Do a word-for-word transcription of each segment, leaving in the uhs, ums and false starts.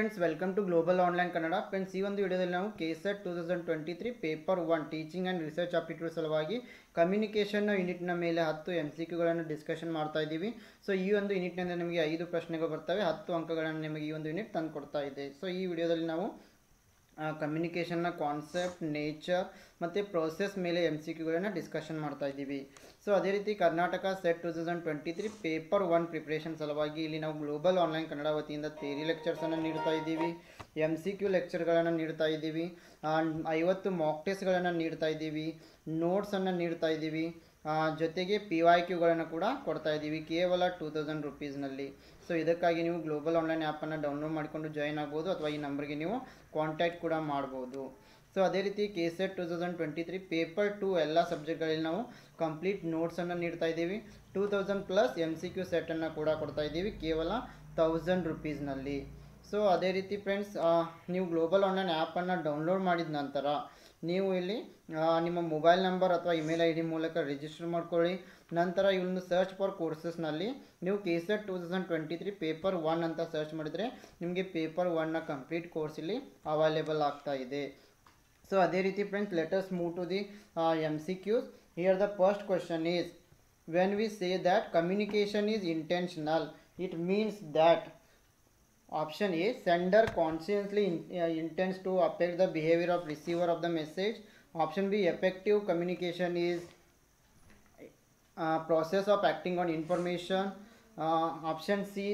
Friends welcome to global online Kannada friends ಈ ಒಂದು ವಿಡಿಯೋದಲ್ಲಿ ನಾವು KSET two thousand twenty three paper one teaching and research aptitude ಸಲುವಾಗಿ communication unit ನ ಮೇಲೆ टेन M C Q ಗಳನ್ನು ಡಿಸ್ಕಷನ್ ಮಾಡ್ತಾ ಇದ್ದೀವಿ ಸೋ ಈ ಒಂದು ಯೂನಿಟ್ ನಲ್ಲಿ ನಮಗೆ फ़ाइव ಪ್ರಶ್ನೆಗಳು ಬರ್ತವೆ टेन ಅಂಕಗಳನ್ನು ನಿಮಗೆ ಈ ಒಂದು ಯೂನಿಟ್ ತಂದು ಕೊಡ್ತಾ ಇದೆ ಸೋ ಈ ವಿಡಿಯೋದಲ್ಲಿ ನಾವು कम्युनिकेशन कॉन्सेप्ट नेचर मत्ते प्रोसेस मेले M C Q गळन्न डिस्कशन माड्ता इद्दीवि सो अदे रीति Karnataka SET two thousand twenty three paper one preparation सलुवागि इल्लि नावु ग्लोबल ऑनलाइन कन्नड वतियिंद थ्योरी लेक्चर्स अन्नु नीडुत्ता इद्दीवि M C Q लेक्चर गळन्न नीडुत्ता इद्दीवि फ़िफ़्टी मॉक टेस्ट गळन्न नीडुत्ता इद्दीवि नोट्स अन्नु नीडुत्ता इद्दीवि जोतेगे P Y Q गळन्न कूड कोड्ता इद्दीवि केवल टू थाउज़ेंड रुपीस नल्लि सो ಇದಕ್ಕಾಗಿ ನೀವು ग्लोबल ऑनलाइन ಆಪ್ ಅನ್ನು ಡೌನ್ಲೋಡ್ ಮಾಡಿಕೊಂಡು ಜಾಯಿನ್ ಆಗಬಹುದು ಅಥವಾ ಈ ನಂಬರ್ ಗೆ ನೀವು ಕಾಂಟ್ಯಾಕ್ಟ್ ಕೂಡ ಮಾಡಬಹುದು सो ಅದೇ ರೀತಿ KSET two thousand twenty three paper two ಎಲ್ಲಾ ಸಬ್ಜೆಕ್ಟ್ ಗಳಲ್ಲಿ ನಾವು ಕಂಪ್ಲೀಟ್ ನೋಟ್ಸ್ ಅನ್ನು ನೀಡ್ತಾ ಇದ್ದೀವಿ two thousand plus M C Q set ಅನ್ನು ಕೂಡ ಕೊಡ್ತಾ ಇದ್ದೀವಿ ಕೇವಲ वन थाउज़ेंड ರೂಪೀಸ್ ನಲ್ಲಿ सो ಅದೇ ರೀತಿ ಫ್ರೆಂಡ್ಸ್ ನೀವು ಗ್ಲೋಬಲ್ ಆನ್ಲೈನ್ ಆಪ್ ಅನ್ನು ಡೌನ್ಲೋಡ್ ಮಾಡಿದ ನಂತರ ನೀವು ಇಲ್ಲಿ ನಿಮ್ಮ ಮೊಬೈಲ್ ನಂಬರ್ ಅಥವಾ ಇಮೇಲ್ ಐಡಿ ಮೂಲಕ ರಿಜಿಸ್ಟರ್ ಮಾಡ್ಕೊಳ್ಳಿ ನಂತರ ಇನ್ನು ಸರ್ಚ್ ಫಾರ್ ಕೋರ್ಸಸ್ ನಲ್ಲಿ ನೀವು KSET two thousand twenty three paper one ಅಂತ ಸರ್ಚ್ ಮಾಡಿದ್ರೆ ನಿಮಗೆ ಪೇಪರ್ वन ನ ಕಂಪ್ಲೀಟ್ ಕೋರ್ಸ್ ಇಲ್ಲಿ ಅವೈಲೇಬಲ್ ಆಗ್ತಾ ಇದೆ ಸೋ ಅದೇ ರೀತಿ friends let us move to the M C Qs here the first question is when we say that communication is intentional it means that Option A sender consciously in, uh, intends to affect the behavior of receiver of the message. Option B effective communication is uh, process of acting on information. Uh, option C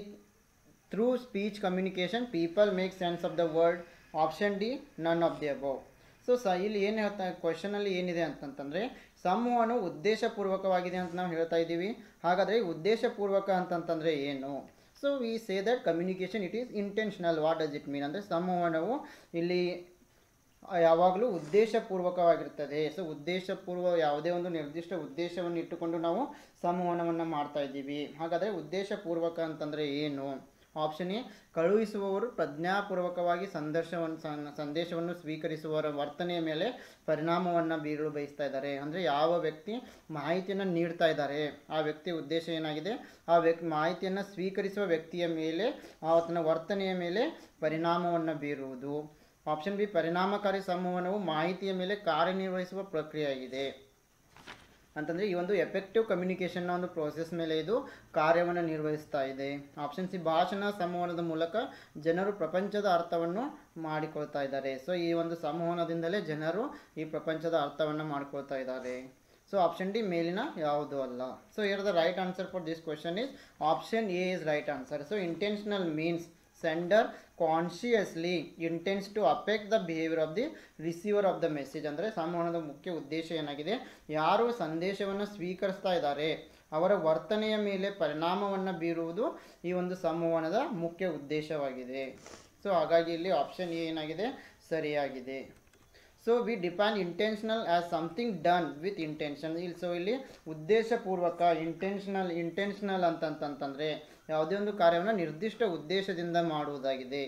through speech communication people make sense of the world. Option D none of the above. So ಇಲ್ಲಿ ಏನು ಹೇಳ್ತಾ question ಅಲ್ಲಿ ಏನಿದೆ ಅಂತಂದ್ರೆ ಸಂವಹನ ಉದ್ದೇಶಪೂರ್ವಕವಾಗಿದೆ ಅಂತ ನಾವು ಹೇಳ್ತಾ ಇದೀವಿ ಹಾಗಾದ್ರೆ ಉದ್ದೇಶಪೂರ್ವಕ ಅಂತಂದ್ರೆ ಏನು So we say that communication it is intentional. What does it mean? And ಸಂವಹನವು ಇಲ್ಲಿ ಯಾವಾಗಲೂ ಉದ್ದೇಶಪೂರ್ವಕವಾಗಿರುತ್ತದೆ. So ಉದ್ದೇಶಪೂರ್ವ ಯಾವುದೇ ಒಂದು ನಿರ್ದಿಷ್ಟ ಉದ್ದೇಶವನ್ನು ಇಟ್ಟುಕೊಂಡು ನಾವು ಸಂವಹನವನ್ನು ಮಾಡ್ತಾ ಇದ್ದೀವಿ. ಹಾಗಾದ್ರೆ ಉದ್ದೇಶಪೂರ್ವಕ ಅಂತಂದ್ರೆ ಏನು? ಆಪ್ಷನ್ ಎ ಕಳುಹಿಸುವವರು ಪ್ರಜ್ಞಾಪೂರ್ವಕವಾಗಿ ಸಂದೇಶವನ್ನು ಸಂದೇಶವನ್ನು ಸ್ವೀಕರಿಸುವವರ ವರ್ತನೆಯ ಮೇಲೆ ಪರಿಣಾಮವನ್ನು ಬೀರಲು ಬಯಸ್ತಾ ಇದ್ದಾರೆ ಅಂದ್ರೆ ಯಾವ ವ್ಯಕ್ತಿ ಮಾಹಿತಿಯನ್ನು ನೀಡ್ತಾ ಇದ್ದಾರೆ ಆ ವ್ಯಕ್ತಿ ಉದ್ದೇಶ ಏನಾಗಿದೆ ಆ ವ್ಯಕ್ತಿ ಮಾಹಿತಿಯನ್ನು ಸ್ವೀಕರಿಸುವ ವ್ಯಕ್ತಿಯ ಮೇಲೆ ಆತನ ವರ್ತನೆಯ ಮೇಲೆ ಪರಿಣಾಮವನ್ನು ಬೀರುವುದು ಆಪ್ಷನ್ ಬಿ ಪರಿಣಾಮಕಾರಿ ಸಂವಹನವು ಮಾಹಿತಿಯ ಮೇಲೆ ಕಾರ್ಯನಿರ್ವಹಿಸುವ ಪ್ರಕ್ರಿಯೆಯಾಗಿದೆ ಅಂತಂದ್ರೆ ಈ ಒಂದು ಎಫೆಕ್ಟಿವ್ ಕಮ್ಯುನಿಕೇಷನ್ ನ ಒಂದು ಪ್ರೋಸೆಸ್ ಮೇಲೆ ಇದು ಕಾರ್ಯವನ್ನು ನಿರ್ವಹಿಸುತ್ತಾ ಇದೆ ಆಪ್ಷನ್ ಸಿ ಭಾಷಣ ಸಂವಹನದ ಮೂಲಕ ಜನರು ಪ್ರಪಂಚದ ಅರ್ಥವನ್ನು ಮಾಡಿಕೊಳ್ಳುತ್ತಾ ಇದ್ದಾರೆ ಸೋ ಈ ಒಂದು ಸಂವಹನದಿಂದಲೇ ಜನರು ಈ ಪ್ರಪಂಚದ ಅರ್ಥವನ್ನು ಮಾಡಿಕೊಳ್ಳುತ್ತಾ ಇದ್ದಾರೆ ಸೋ ಆಪ್ಷನ್ ಡಿ ಮೇಲಿನ ಯಾವುದು ಅಲ್ಲ so here the right answer for this question is option A is right answer so intentional means sender consciously intends to affect the behavior of the receiver of the message andre ಸಂವಹನದ ಮುಖ್ಯ ಉದ್ದೇಶ ಏನಾಗಿದೆ ಯಾರು ಸಂದೇಶವನ್ನು ಸ್ವೀಕರಿಸ್ತಾ ಇದ್ದಾರೆ ಅವರ ವರ್ತನೆಯ ಮೇಲೆ ಪರಿಣಾಮವನ್ನು ಬೀರುವುದು ಈ ಒಂದು ಸಂವಹನದ ಮುಖ್ಯ ಉದ್ದೇಶವಾಗಿದೆ ಸೋ ಹಾಗಾಗಿ ಇಲ್ಲಿ ಆಪ್ಷನ್ ಎ ಏನಾಗಿದೆ ಸರಿಯಾಗಿದೆ So we define intentional as something done with intention. So ಇಲ್ಲಿ ಉದ್ದೇಶಪೂರ್ವಕ intentional intentional ಅಂತಂತಂದ್ರೆ ಯಾವುದೇ ಒಂದು ಕಾರ್ಯವನ್ನು ನಿರ್ದಿಷ್ಟ ಉದ್ದೇಶದಿಂದ ಮಾಡುವುದಾಗಿದೆ.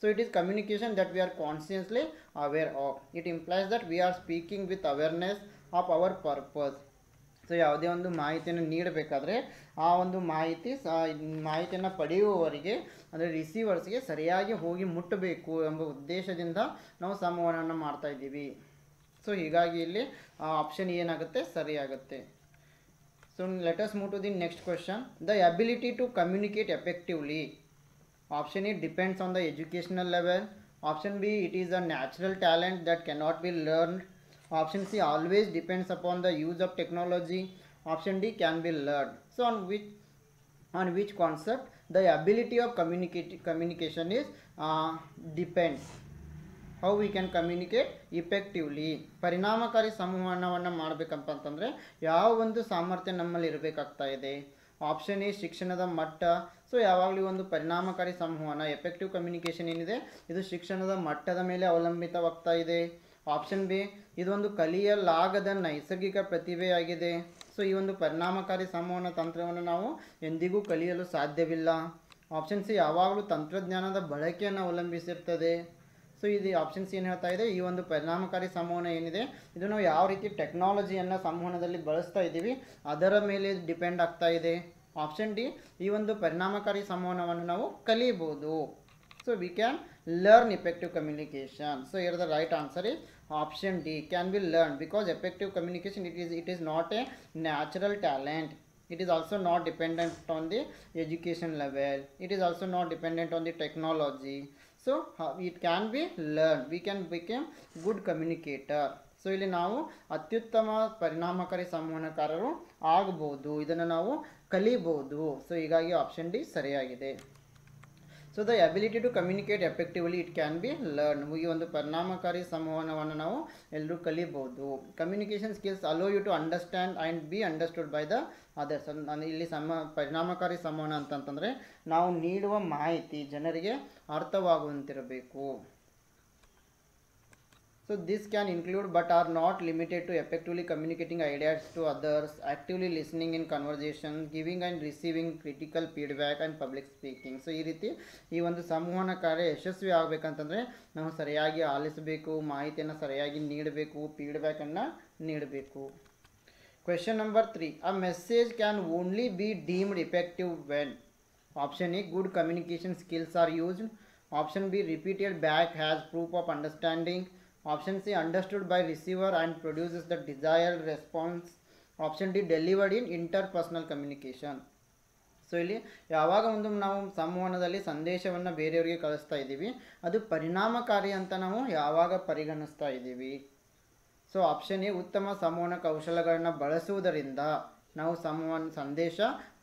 So it is communication that we are consciously aware of. It implies that we are speaking with awareness of our purpose. So ಯಾವುದೇ ಒಂದು ಮಾಹಿತಿಯನ್ನು ನೀಡಬೇಕಾದ್ರೆ ಆ ಒಂದು ಮಾಹಿತಿ ಮಾಹಿತಿಯನ್ನು ಪಡೆಯುವವರಿಗೆ ಅಂದರೆ ರಿಸೀವರ್ಸ್ಗೆ ಸರಿಯಾಗಿ ಹೋಗಿ ಮುಟ್ಟಬೇಕು ಎಂಬ ಉದ್ದೇಶದಿಂದ ನಾವು ಸಂವಹನವನ್ನು ಮಾಡ್ತಾ ಇದ್ದೀವಿ ಸೊ ಹೀಗಾಗಿ ಇಲ್ಲಿ ಆಪ್ಷನ್ ಏನಾಗುತ್ತೆ ಸರಿಯಾಗುತ್ತೆ so let us move to the next question the ability to communicate effectively option A depends on the educational level option B it is a natural talent that cannot be learned Option C always depends upon the use of technology. Option D can be learned. So on which on which concept the ability of communicate communication is uh, depends. How we can communicate effectively. ಪರಿಣಾಮಕಾರಿ ಸಂವಹನವನ್ನು ಮಾಡಬೇಕಂತ ಅಂತಂದ್ರೆ ಯಾವ ಒಂದು ಸಾಮರ್ಥ್ಯ ನಮ್ಮಲ್ಲಿ ಇರಬೇಕಾಗ್ತಾ ಇದೆ. Option A ಶಿಕ್ಷಣದ ಮಟ್ಟ ಸೊ ಯಾವಾಗಲೂ ಒಂದು ಪರಿಣಾಮಕಾರಿ ಸಂವಹನ ಎಫೆಕ್ಟಿವ್ ಕಮ್ಯುನಿಕೇಷನ್ ಏನಿದೆ ಇದು ಶಿಕ್ಷಣದ ಮಟ್ಟದ ಮೇಲೆ ಅವಲಂಬಿತವಾಗ್ತಾ ಇದೆ ಆಪ್ಷನ್ ಬಿ ಇದೊಂದು ಕಲಿಯಲಾಗದ ನೈಸರ್ಗಿಕ ಪ್ರತಿಭೆಯಾಗಿದೆ ಸೊ ಈ ಒಂದು ಪರಿಣಾಮಕಾರಿ ಸಂವಹನ ತಂತ್ರವನ್ನು ನಾವು ಎಂದಿಗೂ ಕಲಿಯಲು ಸಾಧ್ಯವಿಲ್ಲ ಆಪ್ಷನ್ ಸಿ ಯಾವಾಗಲೂ ತಂತ್ರಜ್ಞಾನದ ಬಳಕೆಯನ್ನು ಅವಲಂಬಿಸಿರ್ತದೆ ಸೊ ಇದು ಆಪ್ಷನ್ ಸಿ ಏನು ಹೇಳ್ತಾ ಇದೆ ಈ ಒಂದು ಪರಿಣಾಮಕಾರಿ ಸಂವಹನ ಏನಿದೆ ಇದು ನಾವು ಯಾವ ರೀತಿ ಟೆಕ್ನಾಲಜಿಯನ್ನು ಸಂವಹನದಲ್ಲಿ ಬಳಸ್ತಾ ಇದ್ದೀವಿ ಅದರ ಮೇಲೆ ಡಿಪೆಂಡ್ ಆಗ್ತಾ ಇದೆ ಆಪ್ಷನ್ ಡಿ ಈ ಒಂದು ಪರಿಣಾಮಕಾರಿ ಸಂವಹನವನ್ನು ನಾವು ಕಲಿಯಬಹುದು So we can learn effective communication. So here the right answer is option D. Can be learned because effective communication it is it is not a natural talent. It is also not dependent on the education level. It is also not dependent on the technology. So it can be learned. We can become good communicator. So so, इल्ली नावु अत्युत्तम परिणामकारी संवहनकाररु आगबहुदु इदन्न नावु कलिबहुदु so हीगागि ऑप्शन डी सरियागिदे so the ability to communicate effectively it can be learn मुगी ओंदु परिणामकारी संवहनवन्न नावु एल्लरू कलिबहुदु communication skills allow you to understand and be understood by the others अंद्रे इल्ली सम परिणामकारी संवहन अंतंतंद्रे नावु नीडुव माहिति जनरिगे अर्थवागुವಂತಿರಬೇಕು. So this can include but are not limited to effectively communicating ideas to others, actively listening in conversation, giving and receiving critical feedback and public speaking. So ee riti ee ondu sammohana karya yashasvi aagbekantanre navu sariyagi aalisabeku, mahitiyana sariyagi needabeku, feedback anna needabeku. Question number three, a message can only be deemed effective when option A good communication skills are used, option B repeated back has proof of understanding, option C understood by receiver and produces the desired response, option D delivered in interpersonal communication. So ಇಲ್ಲಿ ಯಾವಾಗ ಒಂದು ನಾವು ಸಂವಹನದಲ್ಲಿ ಸಂದೇಶವನ್ನು ಬೇರೆಯವರಿಗೆ ಕಳಿಸ್ತಾ ಇದ್ದೀವಿ ಅದು ಪರಿಣಾಮಕಾರಿ ಅಂತ ನಾವು ಯಾವಾಗ ಪರಿಗಣಿಸ್ತಾ ಇದ್ದೀವಿ. ಸೊ ಆಪ್ಷನ್ ಎ ಉತ್ತಮ ಸಂವಹನ ಕೌಶಲಗಳನ್ನು ಬಳಸುವುದರಿಂದ ನಾವು ಸಂವಹನ ಸಂದೇಶ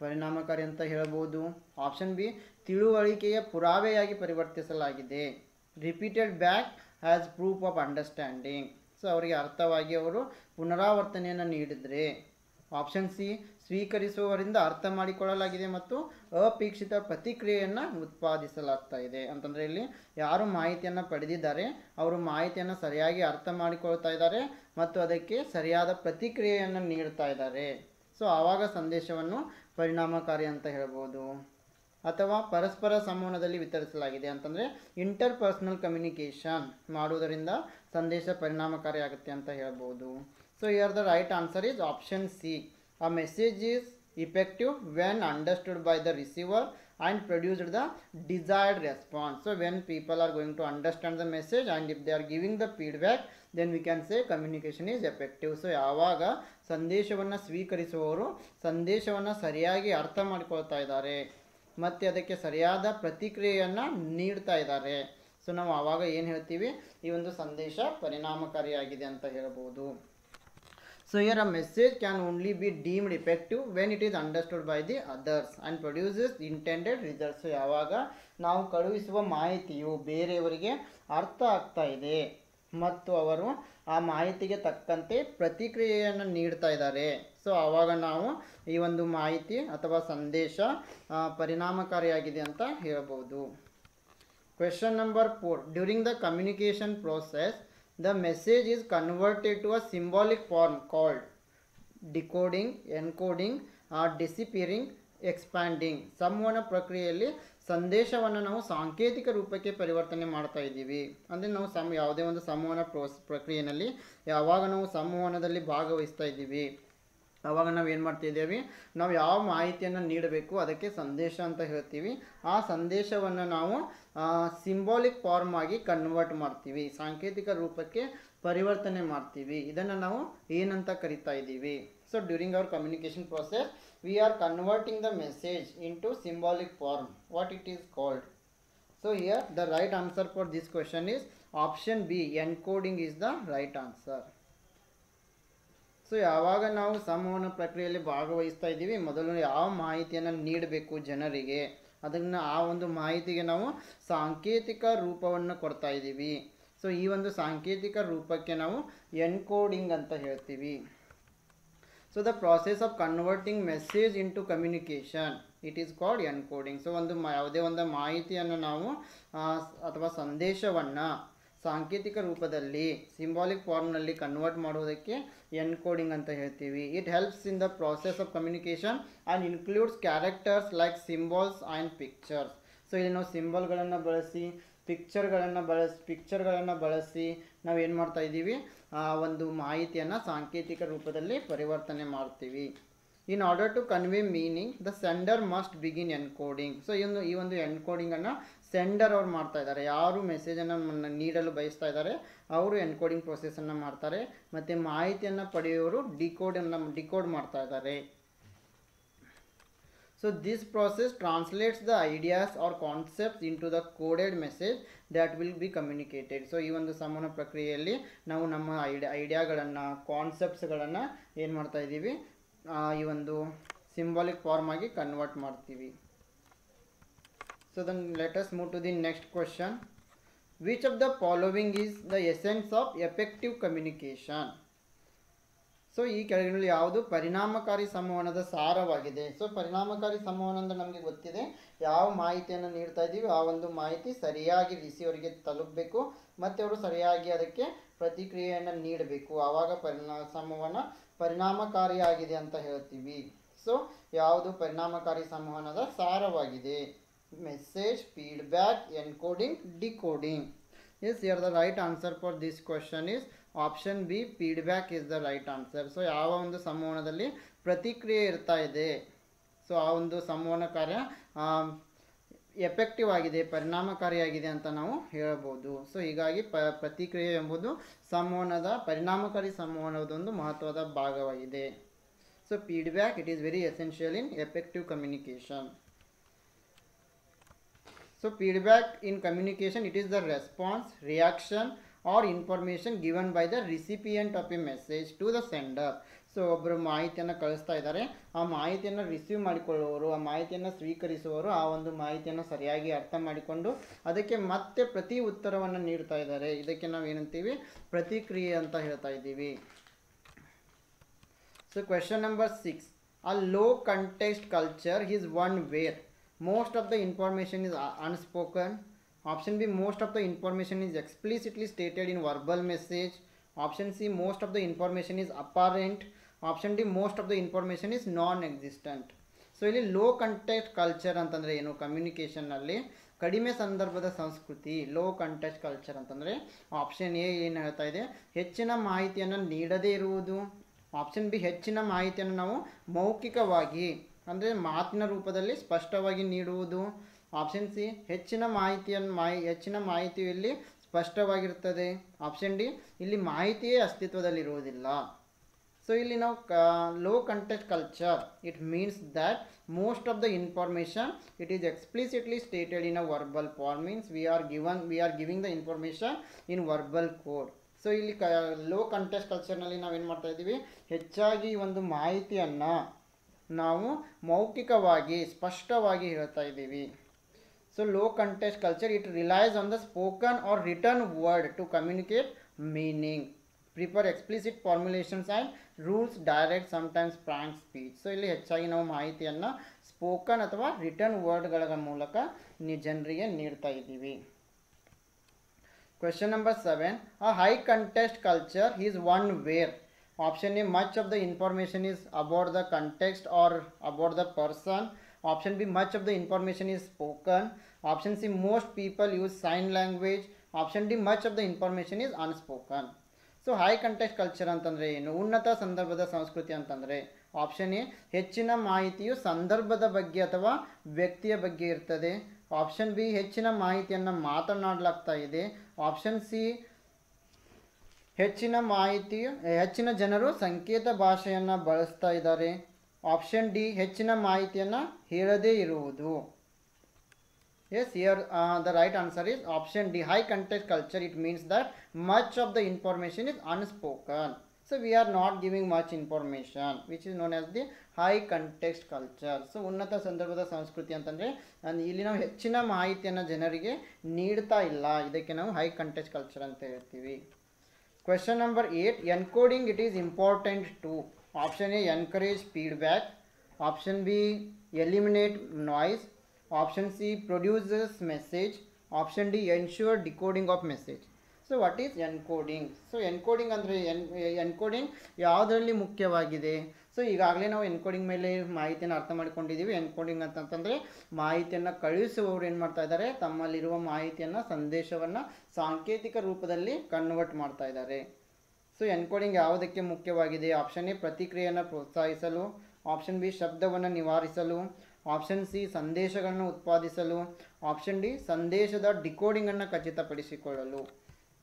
ಪರಿಣಾಮಕಾರಿ ಅಂತ ಹೇಳಬಹುದು. ಆಪ್ಷನ್ ಬಿ ತಿಳುವಳಿಕೆಯ ಪುರಾವೆಯಾಗಿ ಪರಿವರ್ತಿಸಲಾಗಿದೆ, repeated back as proof of understanding so avrige arthavagi avaru punaravartaneyanna needidre. Option C ಸ್ವೀಕರಿಸುವವರಿಂದ ಅರ್ಥ ಮಾಡಿಕೊಳ್ಳಲಾಗಿದೆ ಮತ್ತು ಅಪೇಕ್ಷಿತ ಪ್ರತಿಕ್ರಿಯೆಯನ್ನು ಉತ್ಪಾದಿಸಲಾಗುತ್ತಿದೆ ಅಂತಂದ್ರೆ ಇಲ್ಲಿ ಯಾರು ಮಾಹಿತಿಯನ್ನು ಪಡೆದಿದ್ದಾರೆ ಅವರು ಮಾಹಿತಿಯನ್ನು ಸರಿಯಾಗಿ ಅರ್ಥ ಮಾಡಿಕೊಳ್ಳುತ್ತಾ ಇದ್ದಾರೆ ಮತ್ತು ಅದಕ್ಕೆ ಸರಿಯಾದ ಪ್ರತಿಕ್ರಿಯೆಯನ್ನು ನೀಡುತ್ತಾ ಇದ್ದಾರೆ. ಸೊ ಆವಾಗ ಸಂದೇಶವನ್ನು ಪರಿಣಾಮಕಾರಿ ಅಂತ ಹೇಳಬಹುದು. अथवा परस्पर संवहनदल्लि वितरिसलागिदे अंतंद्रे इंटर पर्सनल कम्युनिकेशन माडुवुदरिंद संदेश परिणामकारी आगुत्ते अंत हेळबहुदु. So here the right answer is option C. A message is effective when understood by the receiver and produced the desired response. So when people are going to understand the message and if they are giving the feedback then we can say communication is effective. So yavaga ಸಂದೇಶವನ್ನು ಸ್ವೀಕರಿಸುವವರು ಸಂದೇಶವನ್ನು ಸರಿಯಾಗಿ ಅರ್ಥ ಮಾಡಿಕೊಳ್ಳುತ್ತಾ ಇದ್ದಾರೆ ಮತ್ತೆ ಅದಕ್ಕೆ ಸರಿಯಾದ ಪ್ರತಿಕ್ರಿಯೆಯನ್ನು ನೀಡುತ್ತಾ ಇದ್ದಾರೆ ಸೊ ನಾವು ಆವಾಗ ಏನು ಹೇಳ್ತೀವಿ ಈ ಒಂದು ಸಂದೇಶ ಪರಿಣಾಮಕಾರಿಯಾಗಿದೆ ಅಂತ ಹೇಳಬಹುದು. So here a message can only be deemed effective when it is understood by the others and produces intended results ಯಾವಾಗ ನಾವು ಕಳುಹಿಸುವ ಮಾಹಿತಿಯು ಬೇರೆಯವರಿಗೆ ಅರ್ಥ ಆಗ್ತಾ ಇದೆ ಮತ್ತು ಅವರು ಆ ಮಾಹಿತಿಗೆ ತಕ್ಕಂತೆ ಪ್ರತಿಕ್ರಿಯೆಯನ್ನು ನೀಡ್ತಾ ಇದ್ದಾರೆ ಸೊ ಆವಾಗ ನಾವು ಈ ಒಂದು ಮಾಹಿತಿ ಅಥವಾ ಸಂದೇಶ ಪರಿಣಾಮಕಾರಿಯಾಗಿದೆ ಅಂತ ಹೇಳಬಹುದು. Question number four, during the communication process the message is converted to a symbolic form called decoding, encoding, disappearing, expanding. ಸಂವಹನ ಪ್ರಕ್ರಿಯೆಯಲ್ಲಿ ಸಂದೇಶವನ್ನು ನಾವು ಸಾಂಕೇತಿಕ ರೂಪಕ್ಕೆ ಪರಿವರ್ತನೆ ಮಾಡ್ತಾ ಇದ್ದೀವಿ ಅಂದರೆ ನಾವು ಸಮ ಯಾವುದೇ ಒಂದು ಸಂವಹನ ಪ್ರೋಸ್ ಪ್ರಕ್ರಿಯೆಯಲ್ಲಿ ಯಾವಾಗ ನಾವು ಸಂವಹನದಲ್ಲಿ ಭಾಗವಹಿಸ್ತಾ ಇದ್ದೀವಿ ಆವಾಗ ನಾವು ಏನು ಮಾಡ್ತಿದ್ದೀವಿ ನಾವು ಯಾವ ಮಾಹಿತಿಯನ್ನು ನೀಡಬೇಕು ಅದಕ್ಕೆ ಸಂದೇಶ ಅಂತ ಹೇಳ್ತೀವಿ. ಆ ಸಂದೇಶವನ್ನು ನಾವು ಸಿಂಬಾಲಿಕ್ ಫಾರ್ಮ್ ಆಗಿ ಕನ್ವರ್ಟ್ ಮಾಡ್ತೀವಿ, ಸಾಂಕೇತಿಕ ರೂಪಕ್ಕೆ ಪರಿವರ್ತನೆ ಮಾಡ್ತೀವಿ. ಇದನ್ನು ನಾವು ಏನಂತ ಕರಿತಾ ಇದ್ದೀವಿ. So during our communication process we are converting the message into symbolic form, what it is called. So here the right answer for this question is option B, encoding is the right answer. So ಯಾವಾಗ ನಾವು ಸಂವಹನ ಪ್ರಕ್ರಿಯೆಯಲ್ಲಿ ಭಾಗವಹಿಸ್ತಾ ಇದ್ದೀವಿ ಮೊದಲು ಯಾವ ಮಾಹಿತಿಯನ್ನು ನೀಡಬೇಕು ಜನರಿಗೆ ಅದನ್ನ ಆ ಒಂದು ಮಾಹಿತಿಗೆ ನಾವು ಸಾಂಕೇತಿಕ ರೂಪವನ್ನು ಕೊಡ್ತಾ ಇದ್ದೀವಿ. ಸೊ ಈ ಒಂದು ಸಾಂಕೇತಿಕ ರೂಪಕ್ಕೆ ನಾವು ಎನ್ಕೋಡಿಂಗ್ ಅಂತ ಹೇಳ್ತೀವಿ. So the process of converting message into communication it is called encoding. So ಒಂದು ಯಾವುದೇ ಒಂದು ಮಾಹಿತಿಯನ್ನು ನಾವು ಅಥವಾ ಸಂದೇಶವನ್ನು ಸಾಂಕೇತಿಕ ರೂಪದಲ್ಲಿ ಸಿಂಬಾಲಿಕ್ ಫಾರ್ಮ್ನಲ್ಲಿ ಕನ್ವರ್ಟ್ ಮಾಡುವುದಕ್ಕೆ ಎನ್ಕೋಡಿಂಗ್ ಅಂತ ಹೇಳ್ತೀವಿ. It helps in the process of communication and includes characters like symbols and pictures. So ಇಲ್ಲಿ ನಾವು ಸಿಂಬಲ್ಗಳನ್ನು ಬಳಸಿ ಪಿಕ್ಚರ್ಗಳನ್ನು ಬಳಸಿ ಪಿಕ್ಚರ್ಗಳನ್ನು ಬಳಸಿ ನಾವು ಏನು ಮಾಡ್ತಾ ಇದ್ದೀವಿ ಆ ಒಂದು ಮಾಹಿತಿಯನ್ನು ಸಾಂಕೇತಿಕ ರೂಪದಲ್ಲಿ ಪರಿವರ್ತನೆ ಮಾಡ್ತೀವಿ. In order to convey meaning the sender must begin encoding. So ಈ ಒಂದು ಈ ಒಂದು ಎನ್ಕೋಡಿಂಗನ್ನು सेंडर और मार्ता यारू मेसेज बयस्ता एन्कोडिंग प्रोसेस मत्ते माहितियन्न पडेयोरु डिकोड डिकोड मार्ता इद्दारे. So this process translates the ideas or concepts into the coded message that will be communicated. So ee ondu samana prakriyeyalli ನಾವು ನಮ್ಮ ಐಡಿಯಾಗಳನ್ನು ಕಾನ್ಸೆಪ್ಟ್ಸ್ ಗಳನ್ನು ಏನು ಮಾಡ್ತಾ ಇದೀವಿ ಈ ಒಂದು ಸಿಂಬಾಲಿಕ್ ಫಾರ್ಮ್ ಆಗಿ ಕನ್ವರ್ಟ್ ಮಾಡ್ತೀವಿ. So then let us move to the next question. Which of the following is the essence of effective communication? So so, केळगिनल्लि यावुदु परिणामकारी संवहनद सारवागिदे. सो so, परिणामकारी संवहन अंद्रे नमगे गोत्तिदे याव माहितियन्न नीड्ता इद्दीवि आ ओंदु माहिति सरियागि रिसीवर्गे तलुपबेकु मत्ते अवरु सरियागि अदक्के प्रतिक्रियेयन्न नीडबेकु आवाग परिणाम संवहन परिणामकारियागिदे अंत हेळ्तीवि. सो यावुदु परिणामकारी संवहनद सारवागिदे? Message, feedback, encoding, decoding. Yes, here the right answer for this question is option B. Feedback is the right answer. So ಯಾವ ಒಂದು ಸಂವಹನದಲ್ಲಿ ಪ್ರತಿಕ್ರಿಯೆ ಇರ್ತಾ ಇದೆ ಸೊ ಆ ಒಂದು ಸಂವಹನ ಕಾರ್ಯ ಎಫೆಕ್ಟಿವ್ ಆಗಿದೆ ಪರಿಣಾಮಕಾರಿಯಾಗಿದೆ ಅಂತ ನಾವು ಹೇಳಬಹುದು. ಸೊ ಹೀಗಾಗಿ ಪ್ರತಿಕ್ರಿಯೆ ಎಂಬುದು ಸಂವಹನದ ಪರಿಣಾಮಕಾರಿ ಸಂವಹನದ ಒಂದು ಮಹತ್ವದ ಭಾಗವಾಗಿದೆ. So feedback it is very essential in effective communication. So feedback in communication, it is the response, reaction or information given by the recipient of a message to the sender. So ಒಬ್ಬರು ಮಾಹಿತಿಯನ್ನು ಕಳಿಸ್ತಾ ಇದ್ದಾರೆ ಆ ಮಾಹಿತಿಯನ್ನು receive ಮಾಡಿಕೊಳ್ಳುವವರು ಆ ಮಾಹಿತಿಯನ್ನು ಸ್ವೀಕರಿಸುವವರು ಆ ಒಂದು ಮಾಹಿತಿಯನ್ನು ಸರಿಯಾಗಿ ಅರ್ಥ ಮಾಡಿಕೊಂಡು ಅದಕ್ಕೆ ಮತ್ತೆ ಪ್ರತಿ ಉತ್ತರವನ್ನು ನೀಡ್ತಾ ಇದ್ದಾರೆ. ಇದಕ್ಕೆ ನಾವು ಏನಂತೀವಿ ಪ್ರತಿಕ್ರಿಯೆ ಅಂತ ಹೇಳ್ತಾ ಇದ್ದೀವಿ. So question number six. A low context culture is one where most of the information is unspoken. Option B, most of the information is explicitly stated in verbal message. Option C, most of the information is apparent. Option D, most of the information is non-existent. So ಇಲ್ಲಿ low context culture ಅಂತಂದ್ರೆ ಏನು communication ನಲ್ಲಿ ಕಡಿಮೆ ಸಂದರ್ಭದ ಸಂಸ್ಕೃತಿ low context culture ಅಂತಂದ್ರೆ option A ಏನು ಹೇಳ್ತಾ ಇದೆ ಹೆಚ್ಚಿನ ಮಾಹಿತಿಯನ್ನು ನೀಡದೇ ಇರುವುದು. ಆಪ್ಷನ್ ಬಿ ಹೆಚ್ಚಿನ ಮಾಹಿತಿಯನ್ನು ನಾವು ಮೌಖಿಕವಾಗಿ ಅಂದರೆ ಮಾತಿನ ರೂಪದಲ್ಲಿ ಸ್ಪಷ್ಟವಾಗಿ ನೀಡುವುದು. ಆಪ್ಷನ್ ಸಿ ಹೆಚ್ಚಿನ ಮಾಹಿತಿಯನ್ನು ಮಾಹಿ ಹೆಚ್ಚಿನ ಮಾಹಿತಿಯು ಇಲ್ಲಿ ಸ್ಪಷ್ಟವಾಗಿರುತ್ತದೆ. ಆಪ್ಷನ್ ಡಿ ಇಲ್ಲಿ ಮಾಹಿತಿಯೇ ಅಸ್ತಿತ್ವದಲ್ಲಿರುವುದಿಲ್ಲ. ಸೊ ಇಲ್ಲಿ ನಾವು low context culture it means that most of the information it is explicitly stated in a verbal form means we are given we are giving the information in verbal code. So ಇಲ್ಲಿ ಕ low context ಕಲ್ಚರ್ನಲ್ಲಿ ನಾವೇನು ಮಾಡ್ತಾ ಇದ್ದೀವಿ ಹೆಚ್ಚಾಗಿ ಒಂದು ಮಾಹಿತಿಯನ್ನು ನಾವು ಮೌಖಿಕವಾಗಿ ಸ್ಪಷ್ಟವಾಗಿ ಹೇಳ್ತಾ ಇದ್ದೀವಿ. So low context culture it relies on the spoken or written word to communicate meaning prefer explicit formulations and rules direct sometimes frank speech. So ಇಲ್ಲಿ ಹೆಚ್ಚಾಗಿ ನಾವು ಮಾಹಿತಿಯನ್ನು ಸ್ಪೋಕನ್ ಅಥವಾ ರಿಟನ್ ವರ್ಡ್ಗಳ ಮೂಲಕ ಜನರಿಗೆ ನೀಡ್ತಾ ಇದ್ದೀವಿ. Question number seven. A high context culture is one where. Option A, much of the information is about the context or about the person. Option B, much of the information is spoken. Option C, most people use sign language. Option D, much of the information is unspoken. So high context culture ಅಂತಂದ್ರೆ ಏನು ಉನ್ನತ ಸಂದರ್ಭದ ಸಂಸ್ಕೃತಿ ಅಂತಂದ್ರೆ option A ಹೆಚ್ಚಿನ ಮಾಹಿತಿಯು ಸಂದರ್ಭದ ಬಗ್ಗೆ ಅಥವಾ ವ್ಯಕ್ತಿಯ ಬಗ್ಗೆ ಇರ್ತದೆ. ಆಪ್ಷನ್ ಬಿ ಹೆಚ್ಚಿನ ಮಾಹಿತಿಯನ್ನು ಮಾತನಾಡಲಾಗ್ತಾ ಇದೆ. ಆಪ್ಷನ್ ಸಿ ಹೆಚ್ಚಿನ ಮಾಹಿತಿಯು ಹೆಚ್ಚಿನ ಜನರು ಸಂಕೇತ ಭಾಷೆಯನ್ನು ಬಳಸ್ತಾ ಇದ್ದಾರೆ. ಆಪ್ಷನ್ ಡಿ ಹೆಚ್ಚಿನ ಮಾಹಿತಿಯನ್ನು ಹೇಳದೇ ಇರುವುದು. Yes here the right answer is option D high context culture it means that much of the information is unspoken. So we are not giving much information which is known as the high context culture. So ಉನ್ನತ ಸಂದರ್ಭದ ಸಂಸ್ಕೃತಿ ಅಂತಂದರೆ ಇಲ್ಲಿ ನಾವು ಹೆಚ್ಚಿನ ಮಾಹಿತಿಯನ್ನು ಜನರಿಗೆ ನೀಡ್ತಾ ಇಲ್ಲ ಇದಕ್ಕೆ ನಾವು ಹೈ ಕಂಟೆಕ್ಸ್ಟ್ ಕಲ್ಚರ್ ಅಂತ ಹೇಳ್ತೀವಿ. Question number eight. Encoding it is important too. Option A, encourage feedback. Option B, eliminate noise. Option C, produces message. Option D, ensure decoding of message. So what is encoding? So encoding andre encoding ಯಾವುದರಲ್ಲಿ ಮುಖ್ಯವಾಗಿದೆ? So ಈಗಾಗಲೇ ನಾವು encoding ಮೇಲೆ ಮಾಹಿತಿಯನ್ನು ಅರ್ಥ ಮಾಡ್ಕೊಂಡಿದ್ದೀವಿ. Encoding ಅಂತಂತಂದರೆ ಮಾಹಿತಿಯನ್ನು ಕಳುಹಿಸುವವರು ಏನು ಮಾಡ್ತಾ ಇದ್ದಾರೆ ತಮ್ಮಲ್ಲಿರುವ ಮಾಹಿತಿಯನ್ನು ಸಂದೇಶವನ್ನು ಸಾಂಕೇತಿಕ ರೂಪದಲ್ಲಿ ಕನ್ವರ್ಟ್ ಮಾಡ್ತಾ ಇದ್ದಾರೆ. ಸೊ ಎನ್ಕೋಡಿಂಗ್ ಯಾವುದಕ್ಕೆ ಮುಖ್ಯವಾಗಿದೆ? ಆಪ್ಷನ್ ಎ ಪ್ರತಿಕ್ರಿಯೆಯನ್ನು ಪ್ರೋತ್ಸಾಹಿಸಲು. ಆಪ್ಷನ್ ಬಿ ಶಬ್ದವನ್ನು ನಿವಾರಿಸಲು. ಆಪ್ಷನ್ ಸಿ ಸಂದೇಶಗಳನ್ನು ಉತ್ಪಾದಿಸಲು, ಆಪ್ಷನ್ ಡಿ ಸಂದೇಶದ ಡಿಕೋಡಿಂಗ್ ಅನ್ನು ಖಚಿತಪಡಿಸಿಕೊಳ್ಳಲು.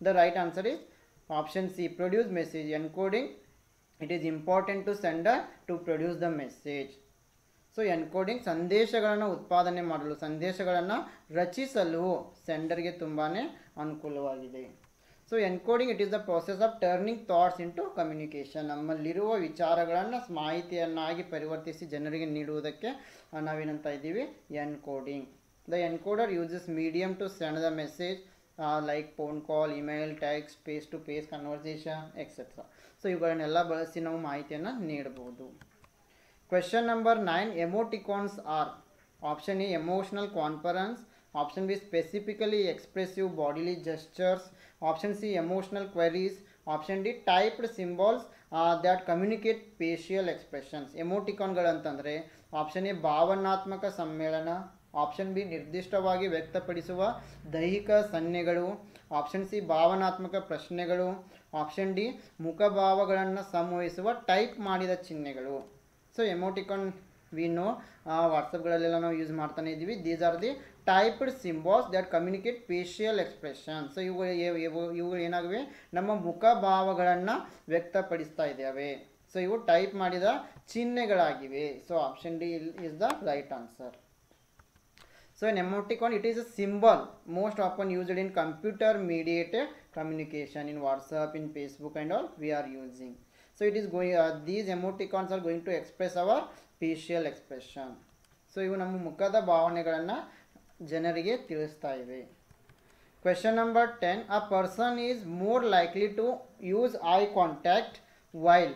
The right answer is option C produce message encoding. It is important to sender to produce the message. So encoding ಸಂದೇಶಗಳನ್ನು ಉತ್ಪಾದನೆ ಮಾಡಲು, ಸಂದೇಶಗಳನ್ನು ರಚಿಸಲು sender ಗೆ ತುಂಬಾನೇ ಅನುಕೂಲವಾಗಿದೆ. So encoding it is the process of turning thoughts into communication. ನಮ್ಮಲ್ಲಿರುವ ವಿಚಾರಗಳನ್ನು ಮಾಹಿತಿಯನ್ನಾಗಿ ಪರಿವರ್ತಿಸಿ ಜನರಿಗೆ ನೀಡುವುದಕ್ಕೆ ನಾವೇನಂತ ಇದ್ದೀವಿ encoding. The encoder uses medium to send the message Uh, like phone call, email, text, face to face conversation, et cetera. So ಇವುಗಳನ್ನೆಲ್ಲ ಬಳಸಿ ನಾವು ಮಾಹಿತಿಯನ್ನು ನೀಡಬಹುದು. Question number nine, emoticons are option A emotional conference, option B specifically expressive bodily gestures, option C emotional queries, option D typed symbols uh, that communicate facial expressions. ಎಮೋಟಿಕಾನ್ಗಳು ಅಂತಂದ್ರೆ option A ಭಾವನಾತ್ಮಕ ಸಮ್ಮೇಳನ, option B ನಿರ್ದಿಷ್ಟವಾಗಿ ವ್ಯಕ್ತಪಡಿಸುವ ದೈಹಿಕ ಸನ್ನೆಗಳು, option C ಭಾವನಾತ್ಮಕ ಪ್ರಶ್ನೆಗಳು, option D ಮುಖಭಾವಗಳನ್ನು ಸಂಯೋಜಿಸುವ ಟೈಪ್ ಮಾಡಿದ ಚಿಹ್ನೆಗಳು. ಸೊ ಎಮೋಟಿಕಾನ್ ವಿನೋ ವಾಟ್ಸಪ್ಗಳಲ್ಲೆಲ್ಲ ನಾವು ಯೂಸ್ ಮಾಡ್ತಾನೆ ಇದ್ದೀವಿ. These are the typed symbols that communicate facial expression. So ಇವುಗಳು ಇವುಗಳು ಏನಾಗಿವೆ, ನಮ್ಮ ಮುಖಭಾವಗಳನ್ನು ವ್ಯಕ್ತಪಡಿಸ್ತಾ ಇದ್ದಾವೆ. ಸೊ ಇವು ಟೈಪ್ ಮಾಡಿದ ಚಿಹ್ನೆಗಳಾಗಿವೆ. So option D is the right answer. So an emoticon, it is a symbol most often used in computer mediated communication. In WhatsApp, in Facebook and all we are using. So it is going uh, these emoticons are going to express our facial expression. So ivu namma mukhada bhavanegalanna janarige tilistta ive. Question number ten, a person is more likely to use eye contact while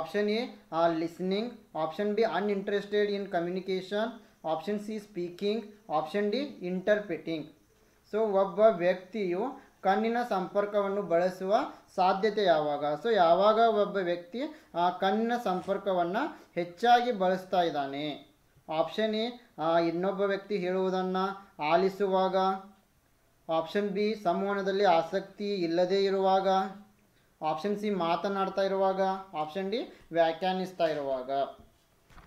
option A are listening, option B uninterested in communication, option C speaking, option D interpreting. So ಒಬ್ಬ ವ್ಯಕ್ತಿಯು ಕಣ್ಣಿನ ಸಂಪರ್ಕವನ್ನು ಬಳಸುವ ಸಾಧ್ಯತೆ ಯಾವಾಗ? So ಯಾವಾಗ ಒಬ್ಬ ವ್ಯಕ್ತಿ ಆ ಕಣ್ಣಿನ ಸಂಪರ್ಕವನ್ನು ಹೆಚ್ಚಾಗಿ ಬಳಸ್ತಾ ಇದ್ದಾನೆ? ಆಪ್ಷನ್ ಎ ಇನ್ನೊಬ್ಬ ವ್ಯಕ್ತಿ ಹೇಳುವುದನ್ನು ಆಲಿಸುವಾಗ, ಆಪ್ಷನ್ ಬಿ ಸಂವಹನದಲ್ಲಿ ಆಸಕ್ತಿ ಇಲ್ಲದೇ ಇರುವಾಗ, ಆಪ್ಷನ್ ಸಿ ಮಾತನಾಡ್ತಾ ಇರುವಾಗ, ಆಪ್ಷನ್ ಡಿ ವ್ಯಾಖ್ಯಾನಿಸ್ತಾ ಇರುವಾಗ.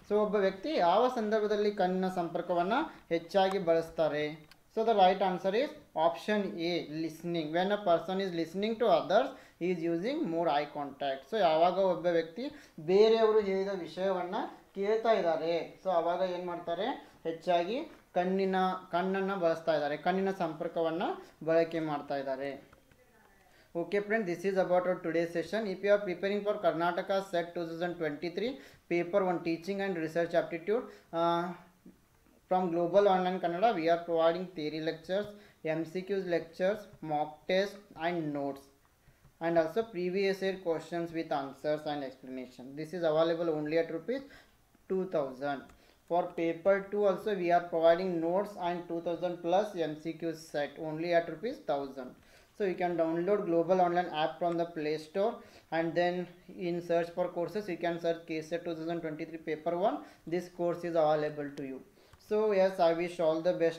ಸೊ ಒಬ್ಬ ವ್ಯಕ್ತಿ ಯಾವ ಸಂದರ್ಭದಲ್ಲಿ ಕಣ್ಣಿನ ಸಂಪರ್ಕವನ್ನು ಹೆಚ್ಚಾಗಿ ಬಳಸ್ತಾರೆ? So the right answer is option A listening. When a person is listening to others is using more eye contact. So ಯಾವಾಗ ಒಬ್ಬ ವ್ಯಕ್ತಿ ಬೇರೆಯವರು ಹೇಳಿದ ವಿಷಯವನ್ನು ಕೇಳ್ತಾ ಇದ್ದಾರೆ, ಸೊ ಆವಾಗ ಏನು ಮಾಡ್ತಾರೆ, ಹೆಚ್ಚಾಗಿ ಕಣ್ಣಿನ ಕಣ್ಣನ್ನು ಬಳಸ್ತಾ ಇದ್ದಾರೆ, ಕಣ್ಣಿನ ಸಂಪರ್ಕವನ್ನು ಬಳಕೆ ಮಾಡ್ತಾ ಇದ್ದಾರೆ. Okay friends, this is about our today's session. If you are preparing for Karnataka Set twenty twenty-three paper one teaching and research aptitude uh, from Global Online Kannada, we are providing theory lectures, M C Qs lectures, mock tests and notes, and also previous year questions with answers and explanation. This is available only at rupees two thousand. For paper two also we are providing notes and two thousand plus M C Q set only at rupees one thousand. So you can download Global Online app from the Play Store, and then in search for courses you can search K S E T twenty twenty-three paper one. This course is available to you. So yes, I wish all the best.